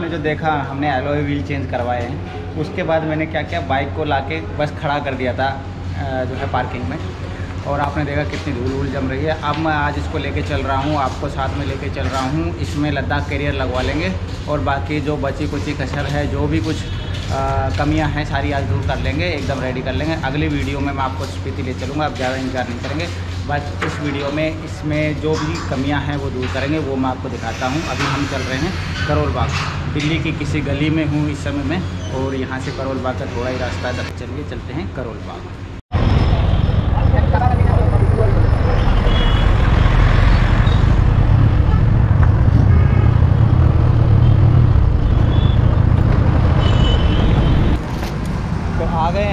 आपने जो देखा हमने एलॉय व्हील चेंज करवाए हैं, उसके बाद मैंने क्या किया, बाइक को लाके बस खड़ा कर दिया था जो है पार्किंग में, और आपने देखा कितनी धूल धूल जम रही है। अब मैं आज इसको लेके चल रहा हूँ, आपको साथ में लेके चल रहा हूँ, इसमें लद्दाख कैरियर लगवा लेंगे और बाकी जो बची कुची कसर है, जो भी कुछ कमियाँ हैं, सारी आज दूर कर लेंगे, एकदम रेडी कर लेंगे। अगली वीडियो में मैं आपको स्पीति ले चलूँगा, आप ज़्यादा इंतजार नहीं करेंगे, बस इस वीडियो में इसमें जो भी कमियाँ हैं वो दूर करेंगे, वो मैं आपको दिखाता हूँ। अभी हम चल रहे हैं करोल बाग, दिल्ली की किसी गली में हूँ इस समय में, और यहाँ से करोल बाग का थोड़ा ही रास्ता है, तब चलिए चलते हैं करोल बाग।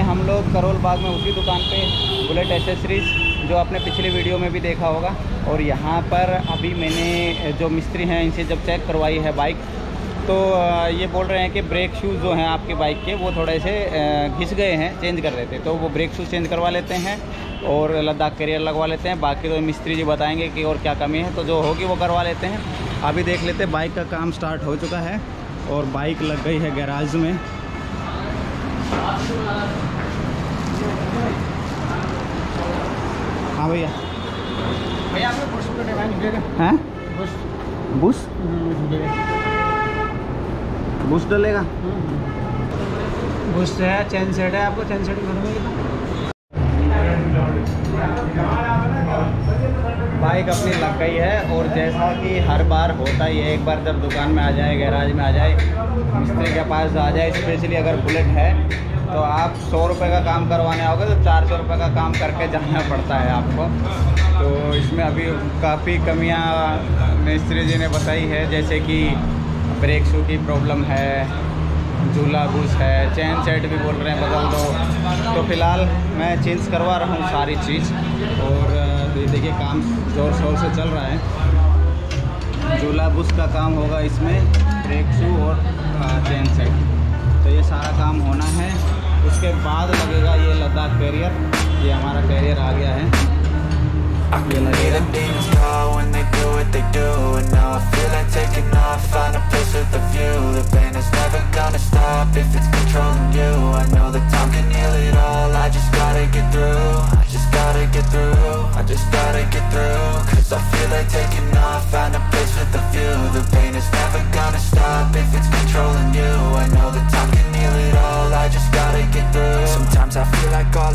हम लोग करोल बाग में उसी दुकान पे बुलेट एक्सेसरीज, जो आपने पिछले वीडियो में भी देखा होगा, और यहाँ पर अभी मैंने जो मिस्त्री हैं इनसे जब चेक करवाई है बाइक, तो ये बोल रहे हैं कि ब्रेक शूज़ जो हैं आपके बाइक के वो थोड़े से घिस गए हैं, चेंज कर रहे थे, तो वो ब्रेक शूज़ चेंज करवा लेते हैं और लद्दाख कैरियर लगवा लेते हैं। बाकी तो मिस्त्री जी बताएँगे कि और क्या कमी है, तो जो होगी वो करवा लेते हैं। अभी देख लेते, बाइक का काम स्टार्ट हो चुका है और बाइक लग गई है गैराज में। हाँ भैया, भैया हैं बुश बुश डलेगा, बुश है, चैन सेट है, आपको चैन सेट बाइक अपनी लग गई है। और जैसा कि हर बार होता ही है, एक बार जब दुकान में आ जाए, गैराज में आ जाए, मिस्त्री के पास आ जाए, स्पेशली अगर बुलेट है तो आप 100 रुपये का काम करवाने आओगे तो 400 रुपये का काम करके जाना पड़ता है आपको। तो इसमें अभी काफ़ी कमियां मिस्त्री जी ने बताई है, जैसे कि ब्रेक शू की प्रॉब्लम है, झूला बूस है, चैन सेट भी बोल रहे हैं बदल दो, तो फ़िलहाल मैं चेंज करवा रहा हूँ सारी चीज़। और देखिए काम ज़ोर शोर से चल रहा है, झूला बूस का काम होगा इसमें, ब्रेक शू और चैन सेट, तो ये सारा काम होना है, उसके बाद लगेगा ये लद्दाख कैरियर। ये हमारा कैरियर आ गया है, ये लगेगा। Sometimes I feel like all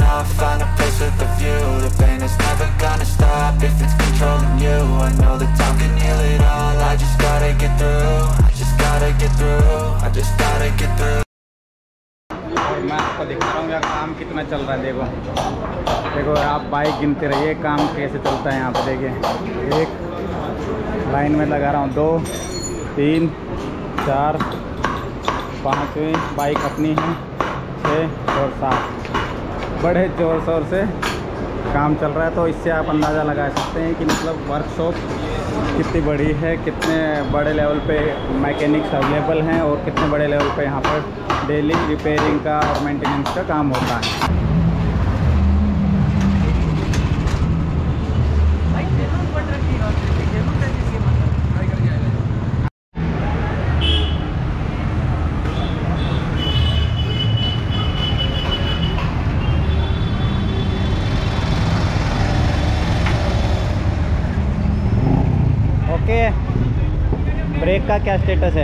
off, find a place with a view. The pain is never gonna stop if it's controlling you. I know that time can heal it all, I just gotta get through, I just gotta get through, I just gotta get through. मैं आपको दिखा रहा हूँ यार काम कितना चल रहा है। देखो देखो, आप बाइक गिनते रहिए, काम कैसे चलता है यहाँ पे। देखिए एक लाइन में लगा रहा हूँ, 2 3 4 पाँचवीं बाइक अपनी है, 6 और 7। बड़े जोर शोर से काम चल रहा है, तो इससे आप अंदाज़ा लगा सकते हैं कि मतलब वर्कशॉप कितनी बड़ी है, कितने बड़े लेवल पे मैकेनिक्स अवेलेबल हैं और कितने बड़े लेवल पे यहाँ पर डेली रिपेयरिंग का और मेंटेनेंस का काम होता है। ब्रेक का क्या स्टेटस है,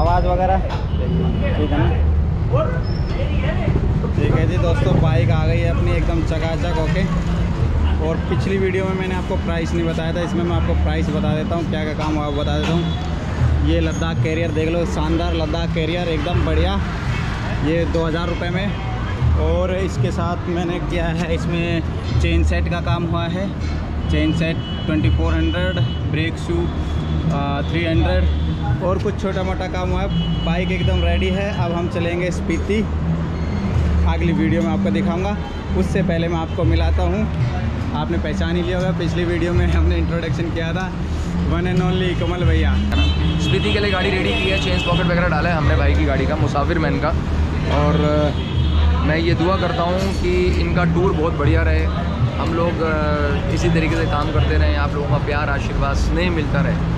आवाज़ वगैरह ठीक है ना? रही है अपनी एकदम चकाचक होके। और पिछली वीडियो में मैंने आपको प्राइस नहीं बताया था, इसमें मैं आपको प्राइस बता देता हूँ, क्या क्या काम हुआ बता देता हूँ। ये लद्दाख कैरियर देख लो, शानदार लद्दाख कैरियर एकदम बढ़िया, ये 2000 रुपये में। और इसके साथ मैंने किया है, इसमें चेन सेट का काम हुआ है, चेन सेट 2400, ब्रेक शू 300 और कुछ छोटा मोटा काम हुआ है। बाइक एकदम रेडी है, अब हम चलेंगे स्पीति, अगली वीडियो में आपको दिखाऊंगा। उससे पहले मैं आपको मिलाता हूँ, आपने पहचान ही लिया होगा, पिछली वीडियो में हमने इंट्रोडक्शन किया था, वन एंड ओनली कमल भैया। स्पीति के लिए गाड़ी रेडी की है, चेन पॉकेट वगैरह डाला है हमने भाई की गाड़ी का, मुसाफिर मैन का। और मैं ये दुआ करता हूँ कि इनका टूर बहुत बढ़िया रहे, हम लोग इसी तरीके से काम करते रहें, आप लोगों का प्यार आशीर्वाद स्नेह मिलता रहे।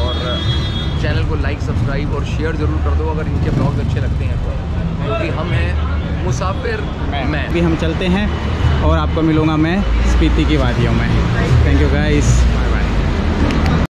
और चैनल को लाइक सब्सक्राइब और शेयर ज़रूर कर दो अगर इनके ब्लॉग अच्छे लगते हैं तो, क्योंकि हम हैं मुसाफिर मैं। अभी हम चलते हैं और आपको मिलूँगा मैं स्पीति की वादियों में। Thank you guys.